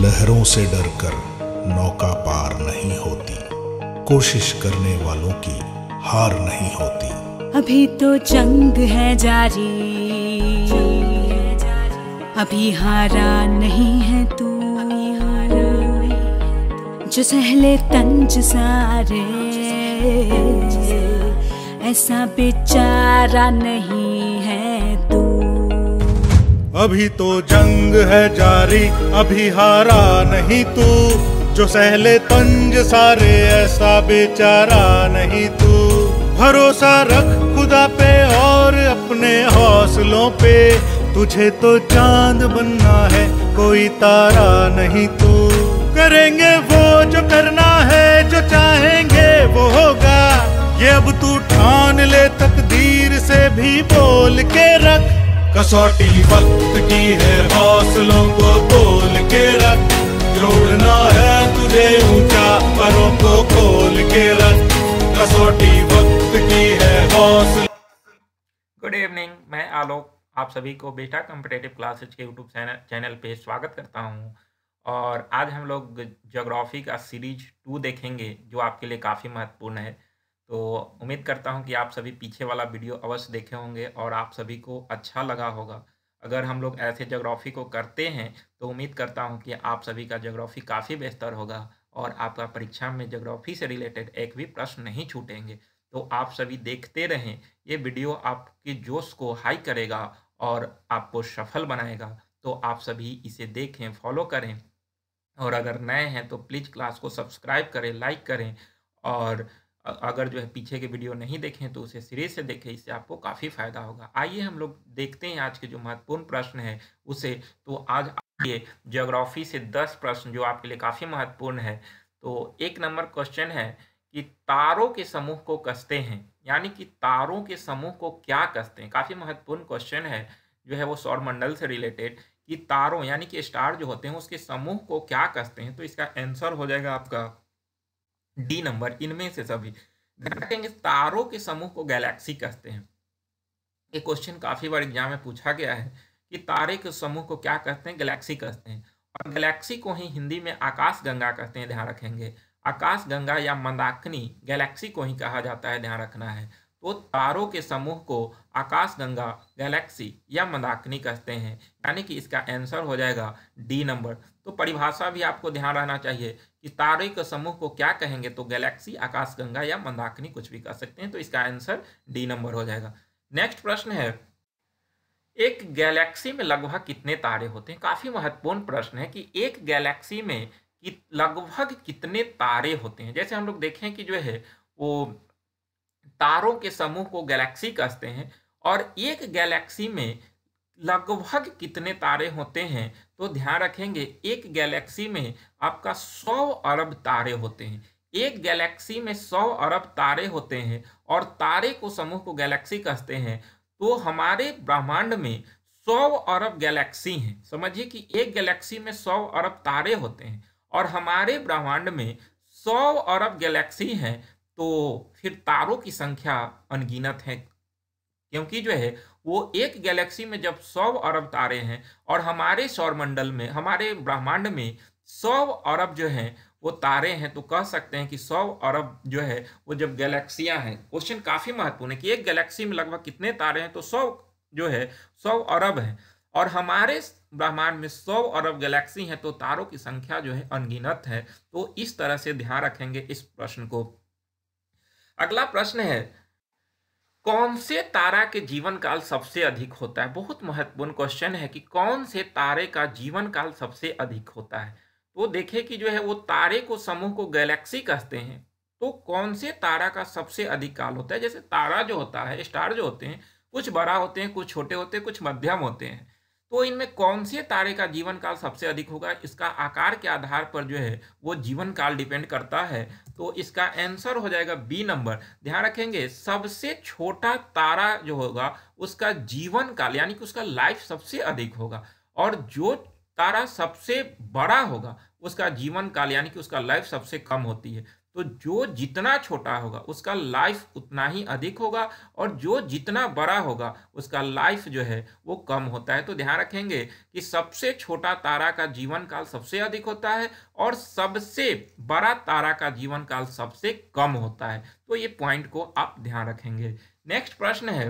लहरों से डरकर नौका पार नहीं होती, कोशिश करने वालों की हार नहीं होती। अभी तो जंग है जारी, अभी हारा नहीं है तू। जो सहले तंज सारे, ऐसा बेचारा नहीं है तू। अभी तो जंग है जारी, अभी हारा नहीं तू। जो सहले तंज सारे, ऐसा बेचारा नहीं तू। भरोसा रख खुदा पे और अपने हौसलों पे, तुझे तो चांद बनना है, कोई तारा नहीं तू। करेंगे वो जो करना है, जो चाहेंगे वो होगा। ये अब तू ठान ले, तकदीर से भी बोल के रख। कसौटी वक्त की है, हौसलों को बोल के रख। जोड़ना है तुझे ऊंचा, परों को खोल के रख। कसौटी वक्त की है, हौसला। गुड इवनिंग, मैं आलोक, आप सभी को बेटा कॉम्पिटिटिव क्लासेज के यूट्यूब चैनल पे स्वागत करता हूं। और आज हम लोग ज्योग्राफी का सीरीज 2 देखेंगे, जो आपके लिए काफ़ी महत्वपूर्ण है। तो उम्मीद करता हूं कि आप सभी पीछे वाला वीडियो अवश्य देखे होंगे और आप सभी को अच्छा लगा होगा। अगर हम लोग ऐसे ज्योग्राफी को करते हैं तो उम्मीद करता हूं कि आप सभी का ज्योग्राफी काफ़ी बेहतर होगा और आपका परीक्षा में ज्योग्राफी से रिलेटेड एक भी प्रश्न नहीं छूटेंगे। तो आप सभी देखते रहें, ये वीडियो आपके जोश को हाई करेगा और आपको सफल बनाएगा। तो आप सभी इसे देखें, फॉलो करें, और अगर नए हैं तो प्लीज़ क्लास को सब्सक्राइब करें, लाइक करें, और अगर जो है पीछे के वीडियो नहीं देखें तो उसे सीरीज से देखें, इससे आपको काफ़ी फायदा होगा। आइए हम लोग देखते हैं आज के जो महत्वपूर्ण प्रश्न है उसे। तो आज आपके ज्योग्राफी से 10 प्रश्न जो आपके लिए काफ़ी महत्वपूर्ण है। तो 1 नंबर क्वेश्चन है कि तारों के समूह को कसते हैं, यानी कि तारों के समूह को क्या कसते हैं। काफ़ी महत्वपूर्ण क्वेश्चन है, जो है वो सौरमंडल से रिलेटेड, कि तारों यानी कि स्टार जो होते हैं उसके समूह को क्या कसते हैं। तो इसका आंसर हो जाएगा आपका D नंबर, इनमें से सभी। देखेंगे तारों के समूह को गैलेक्सी कहते हैं। ये क्वेश्चन काफ़ी बार एग्जाम में पूछा गया है कि तारे के समूह को क्या कहते हैं, गैलेक्सी कहते हैं। और गैलेक्सी को ही हिंदी में आकाश गंगा कहते हैं, ध्यान रखेंगे। आकाश गंगा या मंदाकिनी गैलेक्सी को ही कहा जाता है, ध्यान रखना है। तो तारों के समूह को आकाश गंगा, गैलेक्सी या मंदाकिनी कहते हैं, यानी कि इसका आंसर हो जाएगा D नंबर। तो परिभाषा भी आपको ध्यान रहना चाहिए कि तारे के समूह को क्या कहेंगे, तो गैलेक्सी, आकाश गंगा या मंदाकिनी, कुछ भी कह सकते हैं। तो इसका आंसर D नंबर हो जाएगा। नेक्स्ट प्रश्न है, एक गैलेक्सी में लगभग कितने तारे होते हैं। काफ़ी महत्वपूर्ण प्रश्न है कि एक गैलेक्सी में लगभग कितने तारे होते हैं। जैसे हम लोग देखें कि जो है वो तारों के समूह को गैलेक्सी कहते हैं, और एक गैलेक्सी में लगभग कितने तारे होते हैं, तो ध्यान रखेंगे एक गैलेक्सी में आपका 100 अरब तारे होते हैं। एक गैलेक्सी में 100 अरब तारे होते हैं और तारे को समूह को गैलेक्सी कहते हैं। तो हमारे ब्रह्मांड में 100 अरब गैलेक्सी हैं। समझिए कि एक गैलेक्सी में 100 अरब तारे होते हैं और हमारे ब्रह्मांड में 100 अरब गैलेक्सी हैं। तो फिर तारों की संख्या अनगिनत है, क्योंकि जो है वो एक गैलेक्सी में जब 100 अरब तारे हैं और हमारे सौरमंडल में, हमारे ब्रह्मांड में 100 अरब जो हैं वो तारे हैं, तो कह सकते हैं कि 100 अरब जो है वो जब गैलेक्सियां हैं। क्वेश्चन काफ़ी महत्वपूर्ण है कि एक गैलेक्सी में लगभग कितने तारे हैं, तो 100 जो है 100 अरब हैं और हमारे ब्रह्मांड में 100 अरब गैलेक्सी हैं, तो तारों की संख्या जो है अनगिनत है। तो इस तरह से ध्यान रखेंगे इस प्रश्न को। अगला प्रश्न है, कौन से तारा के जीवन काल सबसे अधिक होता है। बहुत महत्वपूर्ण क्वेश्चन है कि कौन से तारे का जीवन काल सबसे अधिक होता है। तो देखें कि जो है वो तारे को समूह को गैलेक्सी कहते हैं, तो कौन से तारा का सबसे अधिक काल होता है। जैसे तारा जो होता है, स्टार जो होते हैं, कुछ बड़ा होते हैं, कुछ छोटे होते हैं, कुछ मध्यम होते हैं। तो इनमें कौन से तारे का जीवन काल सबसे अधिक होगा, इसका आकार के आधार पर जो है वो जीवन काल डिपेंड करता है। तो इसका आंसर हो जाएगा B नंबर। ध्यान रखेंगे सबसे छोटा तारा जो होगा उसका जीवन काल यानी कि उसका लाइफ सबसे अधिक होगा, और जो तारा सबसे बड़ा होगा उसका जीवन काल यानी कि उसका लाइफ सबसे कम होती है। तो जो जितना छोटा होगा उसका लाइफ उतना ही अधिक होगा और जो जितना बड़ा होगा उसका लाइफ जो है वो कम होता है। तो ध्यान रखेंगे कि सबसे छोटा तारा का जीवन काल सबसे अधिक होता है और सबसे बड़ा तारा का जीवन काल सबसे कम होता है। तो ये पॉइंट को आप ध्यान रखेंगे। नेक्स्ट प्रश्न है,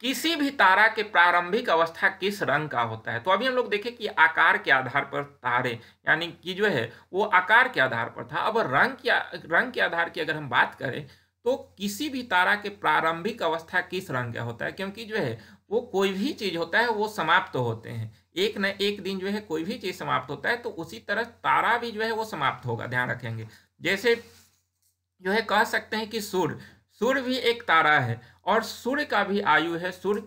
किसी भी तारा के प्रारंभिक अवस्था किस रंग का होता है। तो अभी हम लोग देखें कि आकार के आधार पर तारे यानी कि जो है वो आकार के आधार पर था। अब रंग के आधार की अगर हम बात करें तो किसी भी तारा के प्रारंभिक अवस्था किस रंग का होता है, क्योंकि जो है वो कोई भी चीज़ होता है वो समाप्त तो होते हैं, एक न एक दिन जो है कोई भी चीज़ समाप्त होता है, तो उसी तरह तारा भी जो है वो समाप्त होगा। ध्यान रखेंगे जैसे जो है कह सकते हैं कि सूर्य भी एक तारा है और सूर्य का भी आयु है, सूर्य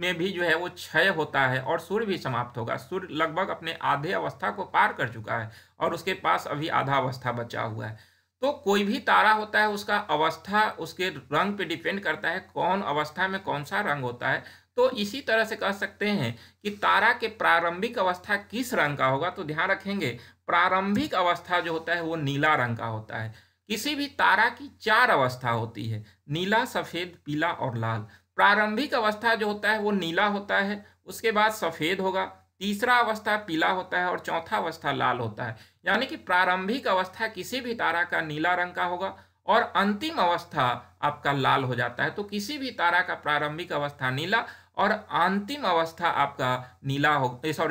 में भी जो है वो क्षय होता है और सूर्य भी समाप्त होगा। सूर्य लगभग अपने आधे अवस्था को पार कर चुका है और उसके पास अभी आधा अवस्था बचा हुआ है। तो कोई भी तारा होता है उसका अवस्था उसके रंग पे डिपेंड करता है, कौन अवस्था में कौन सा रंग होता है। तो इसी तरह से कह सकते हैं कि तारा के प्रारंभिक अवस्था किस रंग का होगा। तो ध्यान रखेंगे प्रारंभिक अवस्था जो होता है वो नीला रंग का होता है। किसी भी तारा की 4 अवस्था होती है, नीला, सफ़ेद, पीला और लाल। प्रारंभिक अवस्था जो होता है वो नीला होता है, उसके बाद सफ़ेद होगा, तीसरा अवस्था पीला होता है और चौथा अवस्था लाल होता है। यानी कि प्रारंभिक अवस्था किसी भी तारा का नीला रंग का होगा और अंतिम अवस्था आपका लाल हो जाता है। तो किसी भी तारा का प्रारंभिक अवस्था नीला और अंतिम अवस्था आपका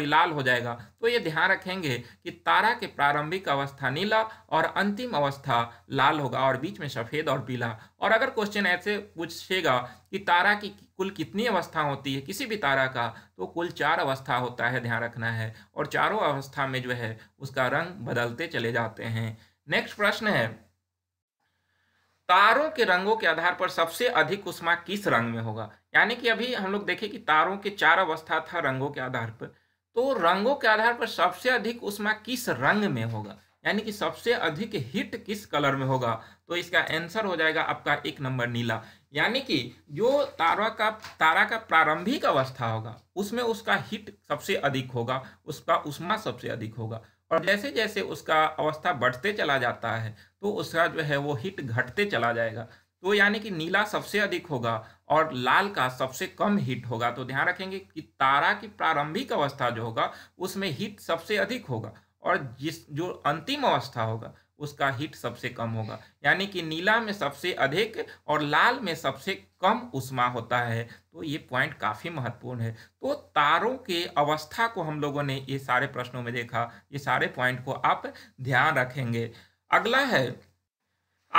लाल हो जाएगा। तो ये ध्यान रखेंगे कि तारा के प्रारंभिक अवस्था नीला और अंतिम अवस्था लाल होगा और बीच में सफ़ेद और पीला। और अगर क्वेश्चन ऐसे पूछेगा कि तारा की कुल कितनी अवस्था होती है किसी भी तारा का, तो कुल 4 अवस्था होता है, ध्यान रखना है, और चारों अवस्था में जो है उसका रंग बदलते चले जाते हैं। नेक्स्ट प्रश्न है, तारों के रंगों के आधार पर सबसे अधिक ऊष्मा किस रंग में होगा। यानी कि अभी हम लोग देखें कि तारों के 4 अवस्था था रंगों के आधार पर, तो रंगों के आधार पर सबसे अधिक ऊष्मा किस रंग में होगा, यानी कि सबसे अधिक हीट किस कलर में होगा। तो इसका आंसर हो जाएगा आपका 1 नंबर नीला। यानी कि जो तारा का प्रारंभिक अवस्था होगा उसमें उसका हीट सबसे अधिक होगा, उसका ऊष्मा सबसे अधिक होगा और जैसे जैसे उसका अवस्था बढ़ते चला जाता है तो उसका जो है वो हीट घटते चला जाएगा। तो यानी कि नीला सबसे अधिक होगा और लाल का सबसे कम हीट होगा। तो ध्यान रखेंगे कि तारा की प्रारंभिक अवस्था जो होगा उसमें हीट सबसे अधिक होगा और जो अंतिम अवस्था होगा उसका हीट सबसे कम होगा। यानी कि नीला में सबसे अधिक और लाल में सबसे कम ऊष्मा होता है। तो ये पॉइंट काफ़ी महत्वपूर्ण है। तो तारों के अवस्था को हम लोगों ने ये सारे प्रश्नों में देखा, ये सारे पॉइंट को आप ध्यान रखेंगे। अगला है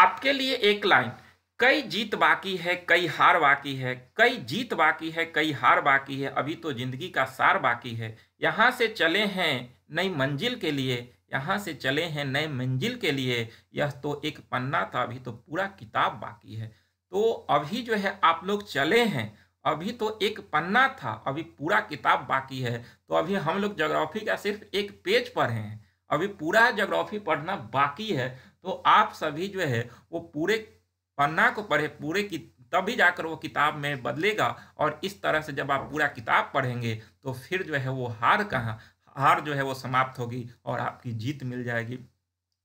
आपके लिए एक लाइन, कई जीत बाकी है कई हार बाकी है, कई जीत बाकी है कई हार बाकी है, अभी तो जिंदगी का सार बाकी है, यहाँ से चले हैं नई मंजिल के लिए, यहाँ से चले हैं नए मंजिल के लिए, यह तो एक पन्ना था अभी तो पूरा किताब बाकी है। तो अभी जो है आप लोग चले हैं, अभी तो एक पन्ना था अभी पूरा किताब बाकी है। तो अभी हम लोग ज्योग्राफी का सिर्फ एक पेज पर हैं, अभी पूरा ज्योग्राफी पढ़ना बाकी है। तो आप सभी जो है वो पूरे पन्ना को पढ़े, पूरे की तभी जाकर वो किताब में बदलेगा। और इस तरह से जब आप पूरा किताब पढ़ेंगे तो फिर जो है वो हार जो है वो समाप्त होगी और आपकी जीत मिल जाएगी,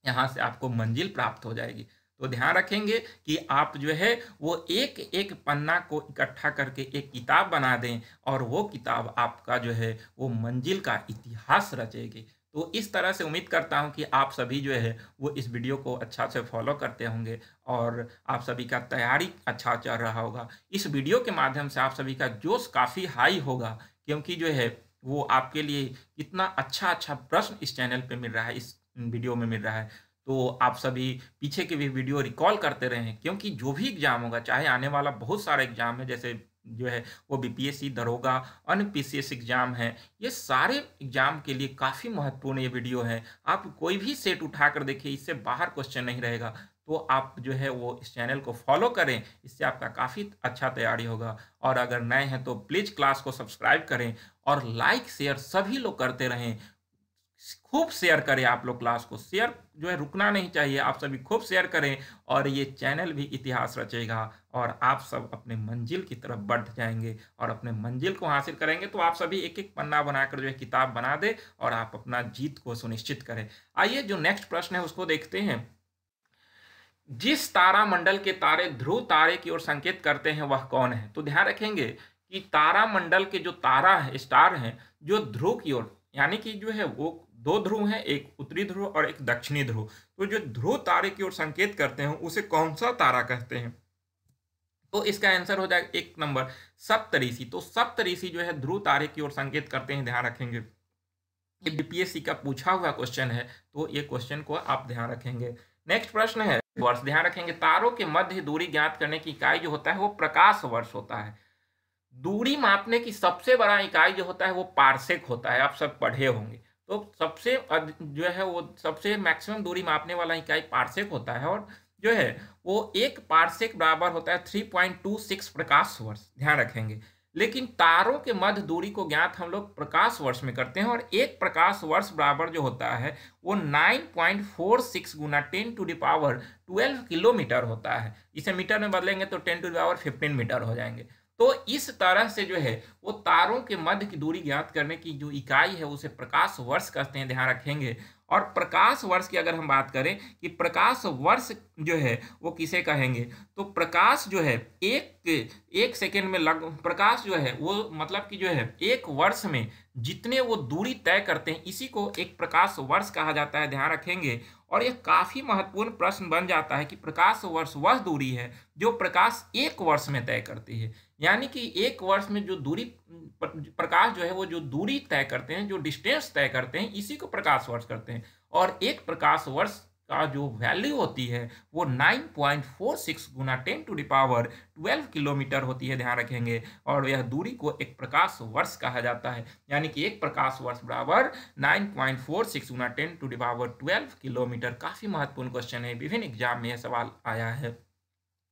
यहाँ से आपको मंजिल प्राप्त हो जाएगी। तो ध्यान रखेंगे कि आप जो है वो एक एक पन्ना को इकट्ठा करके एक किताब बना दें और वो किताब आपका जो है वो मंजिल का इतिहास रचेगी। तो इस तरह से उम्मीद करता हूं कि आप सभी जो है वो इस वीडियो को अच्छा से फॉलो करते होंगे और आप सभी का तैयारी अच्छा चल रहा होगा। इस वीडियो के माध्यम से आप सभी का जोश काफ़ी हाई होगा, क्योंकि जो है वो आपके लिए कितना अच्छा अच्छा प्रश्न इस चैनल पे मिल रहा है, इस वीडियो में मिल रहा है। तो आप सभी पीछे के भी वीडियो रिकॉल करते रहें, क्योंकि जो भी एग्ज़ाम होगा, चाहे आने वाला बहुत सारा एग्ज़ाम है, जैसे जो है वो बीपीएससी, दरोगा, अन्य पीसीएस एग्ज़ाम है, ये सारे एग्ज़ाम के लिए काफ़ी महत्वपूर्ण ये वीडियो है। आप कोई भी सेट उठा कर देखिए, इससे बाहर क्वेश्चन नहीं रहेगा। तो आप जो है वो इस चैनल को फॉलो करें, इससे आपका काफ़ी अच्छा तैयारी होगा। और अगर नए हैं तो प्लीज़ क्लास को सब्सक्राइब करें और लाइक शेयर सभी लोग करते रहें, खूब शेयर करें। आप लोग क्लास को शेयर जो है रुकना नहीं चाहिए, आप सभी खूब शेयर करें और ये चैनल भी इतिहास रचेगा और आप सब अपने मंजिल की तरफ बढ़ जाएंगे और अपने मंजिल को हासिल करेंगे। तो आप सभी एक एक पन्ना बनाकर जो है किताब बना दें और आप अपना जीत को सुनिश्चित करें। आइए जो नेक्स्ट प्रश्न है उसको देखते हैं। जिस तारामंडल के तारे ध्रुव तारे की ओर संकेत करते हैं वह कौन है। तो ध्यान रखेंगे कि तारामंडल के जो तारा है स्टार हैं जो ध्रुव की ओर यानी कि जो है वो दो ध्रुव हैं, एक उत्तरी ध्रुव और एक दक्षिणी ध्रुव। तो जो ध्रुव तारे की ओर संकेत करते हैं उसे कौन सा तारा कहते हैं। तो इसका आंसर हो जाएगा 1 नंबर सप्तऋषि। तो सप्तऋषि जो है ध्रुव तारे की ओर संकेत करते हैं, ध्यान रखेंगे ये बीपीएससी का पूछा हुआ क्वेश्चन है, तो ये क्वेश्चन को आप ध्यान रखेंगे। नेक्स्ट प्रश्न है वर्ष, ध्यान रखेंगे तारों के मध्य दूरी ज्ञात करने की इकाई जो होता है वो प्रकाश वर्ष होता है। दूरी मापने की सबसे बड़ा इकाई जो होता है वो पार्सेक होता है, आप सब पढ़े होंगे। तो सबसे जो है वो सबसे मैक्सिमम दूरी मापने वाला इकाई पार्सेक होता है और जो है वो 1 पार्सेक बराबर होता है 3.26 प्रकाश वर्ष, ध्यान रखेंगे। लेकिन तारों के मध्य दूरी को ज्ञात हम लोग प्रकाश वर्ष में करते हैं और 1 प्रकाश वर्ष बराबर जो होता है वो 9.46 गुना 10⁻¹² किलोमीटर होता है। इसे मीटर में बदलेंगे तो 10⁻¹५ मीटर हो जाएंगे। तो इस तरह से जो है वो तारों के मध्य की दूरी ज्ञात करने की जो इकाई है उसे प्रकाश वर्ष कहते हैं, ध्यान रखेंगे। और प्रकाश वर्ष की अगर हम बात करें कि प्रकाश वर्ष जो है वो किसे कहेंगे, तो प्रकाश जो है एक सेकेंड में लग प्रकाश जो है वो मतलब कि जो है 1 वर्ष में जितने वो दूरी तय करते हैं इसी को 1 प्रकाश वर्ष कहा जाता है, ध्यान रखेंगे। और यह काफ़ी महत्वपूर्ण प्रश्न बन जाता है कि प्रकाश वर्ष वह दूरी है जो प्रकाश 1 वर्ष में तय करती है, यानी कि 1 वर्ष में जो दूरी प्रकाश जो है वो जो दूरी तय करते हैं जो डिस्टेंस तय करते हैं इसी को प्रकाश वर्ष करते हैं। और 1 प्रकाश वर्ष का जो वैल्यू होती है वो 9.46 गुना 10⁻¹² किलोमीटर होती है, ध्यान रखेंगे। और यह दूरी को 1 प्रकाश वर्ष कहा जाता है, यानी कि 1 प्रकाश वर्ष बराबर 9.46 गुना 10⁻¹² किलोमीटर। काफ़ी महत्वपूर्ण क्वेश्चन है, विभिन्न एग्जाम में यह सवाल आया है,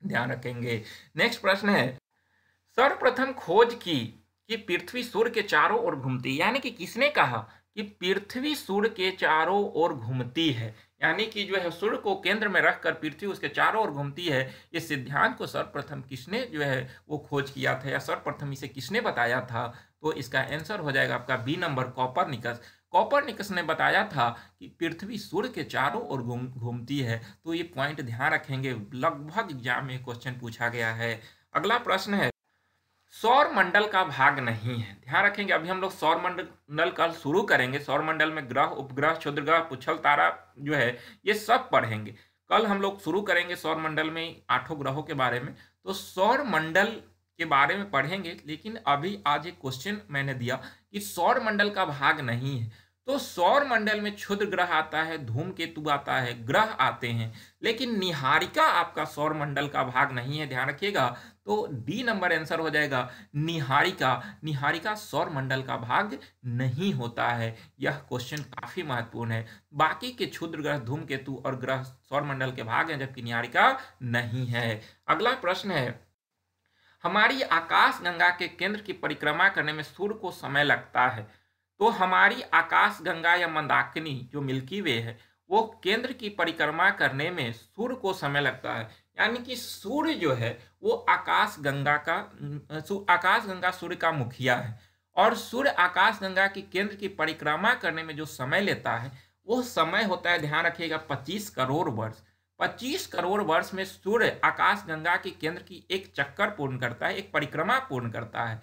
ध्यान रखेंगे। नेक्स्ट प्रश्न है सर्वप्रथम खोज की कि पृथ्वी सूर्य के चारों ओर घूमती, यानी कि किसने कहा कि पृथ्वी सूर्य के चारों ओर घूमती है, यानी कि जो है सूर्य को केंद्र में रखकर पृथ्वी उसके चारों ओर घूमती है। इस सिद्धांत को सर्वप्रथम किसने जो है वो खोज किया था या सर्वप्रथम इसे किसने बताया था। तो इसका आंसर हो जाएगा आपका B नंबर कॉपरनिकस। कॉपरनिकस ने बताया था कि पृथ्वी सूर्य के चारों ओर घूमती है। तो ये पॉइंट ध्यान रखेंगे, लगभग एग्जाम में क्वेश्चन पूछा गया है। अगला प्रश्न है सौर मंडल का भाग नहीं है, ध्यान रखेंगे। अभी हम लोग सौर मंडल कल शुरू करेंगे, सौर मंडल में ग्रह उपग्रह क्षुद्रग्रह पुच्छल तारा जो है ये सब पढ़ेंगे। कल हम लोग शुरू करेंगे सौर मंडल में 8 ग्रहों के बारे में, तो सौर मंडल के बारे में पढ़ेंगे। लेकिन अभी आज एक क्वेश्चन मैंने दिया कि सौर मंडल का भाग नहीं है, तो सौर मंडल में क्षुद्र ग्रह आता है, धूमकेतु आता है, ग्रह आते हैं, लेकिन निहारिका आपका सौर मंडल का भाग नहीं है, ध्यान रखिएगा। तो D नंबर आंसर हो जाएगा निहारिका। निहारिका सौर मंडल का भाग नहीं होता है, यह क्वेश्चन काफ़ी महत्वपूर्ण है। बाकी के क्षुद्र ग्रह धूमकेतु और ग्रह सौर मंडल के भाग हैं, जबकि निहारिका नहीं है। अगला प्रश्न है हमारी आकाशगंगा के केंद्र की परिक्रमा करने में सूर्य को समय लगता है। तो हमारी आकाशगंगा या मंदाकिनी जो मिल्की वे है वो केंद्र की परिक्रमा करने में सूर्य को समय लगता है, यानी कि सूर्य जो है वो आकाशगंगा सूर्य का मुखिया है और सूर्य आकाशगंगा के केंद्र की परिक्रमा करने में जो समय लेता है वो समय होता है, ध्यान रखिएगा, 25 करोड़ वर्ष। 25 करोड़ वर्ष में सूर्य आकाशगंगा के केंद्र की एक चक्कर पूर्ण करता है, एक परिक्रमा पूर्ण करता है।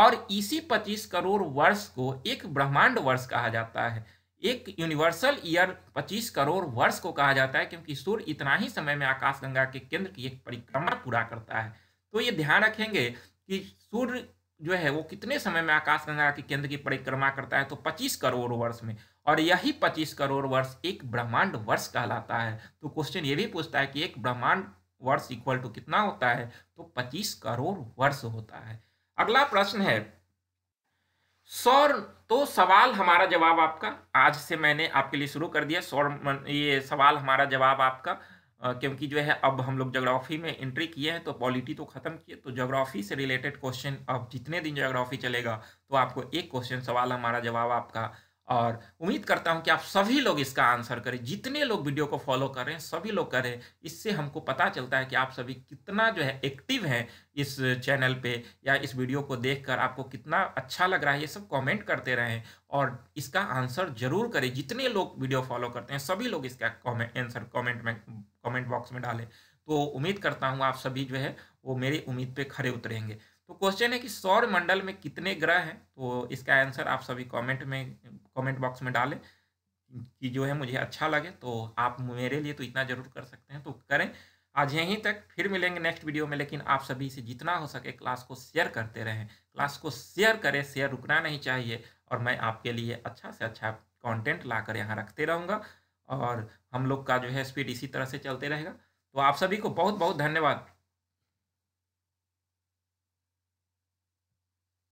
और इसी 25 करोड़ वर्ष को एक ब्रह्मांड वर्ष कहा जाता है, एक यूनिवर्सल ईयर 25 करोड़ वर्ष को कहा जाता है, क्योंकि सूर्य इतना ही समय में आकाशगंगा के केंद्र की एक परिक्रमा पूरा करता है। तो ये ध्यान रखेंगे कि सूर्य जो है वो कितने समय में आकाशगंगा के केंद्र की परिक्रमा करता है, तो 25 करोड़ वर्ष में, और यही 25 करोड़ वर्ष एक ब्रह्मांड वर्ष कहलाता है। तो क्वेश्चन ये भी पूछता है कि एक ब्रह्मांड वर्ष इक्वल टू कितना होता है, तो 25 करोड़ वर्ष होता है। अगला प्रश्न है सौर, तो सवाल हमारा जवाब आपका आज से मैंने आपके लिए शुरू कर दिया सौर, ये सवाल हमारा जवाब आपका, क्योंकि जो है अब हम लोग ज्योग्राफी में एंट्री किए हैं, तो पॉलिटी तो खत्म किए, तो ज्योग्राफी से रिलेटेड क्वेश्चन अब जितने दिन ज्योग्राफी चलेगा तो आपको 1 क्वेश्चन सवाल हमारा जवाब आपका और उम्मीद करता हूं कि आप सभी लोग इसका आंसर करें। जितने लोग वीडियो को फॉलो कर रहे हैं सभी लोग करें। इससे हमको पता चलता है कि आप सभी कितना जो है एक्टिव हैं इस चैनल पे या इस वीडियो को देखकर आपको कितना अच्छा लग रहा है, ये सब कमेंट करते रहें और इसका आंसर जरूर करें। जितने लोग वीडियो फॉलो करते हैं सभी लोग इसका आंसर कॉमेंट बॉक्स में डालें। तो उम्मीद करता हूँ आप सभी जो है वो मेरी उम्मीद पर खरे उतरेंगे। तो क्वेश्चन है कि सौर मंडल में कितने ग्रह हैं, तो इसका आंसर आप सभी कमेंट बॉक्स में डालें कि जो है मुझे अच्छा लगे। तो आप मेरे लिए तो इतना जरूर कर सकते हैं। तो करें आज यहीं तक, फिर मिलेंगे नेक्स्ट वीडियो में। लेकिन आप सभी से जितना हो सके क्लास को शेयर करते रहें, क्लास को शेयर करें, शेयर रुकना नहीं चाहिए। और मैं आपके लिए अच्छा से अच्छा कॉन्टेंट ला कर यहाँ रखते रहूँगा और हम लोग का जो है स्पीड इसी तरह से चलते रहेगा। तो आप सभी को बहुत बहुत धन्यवाद।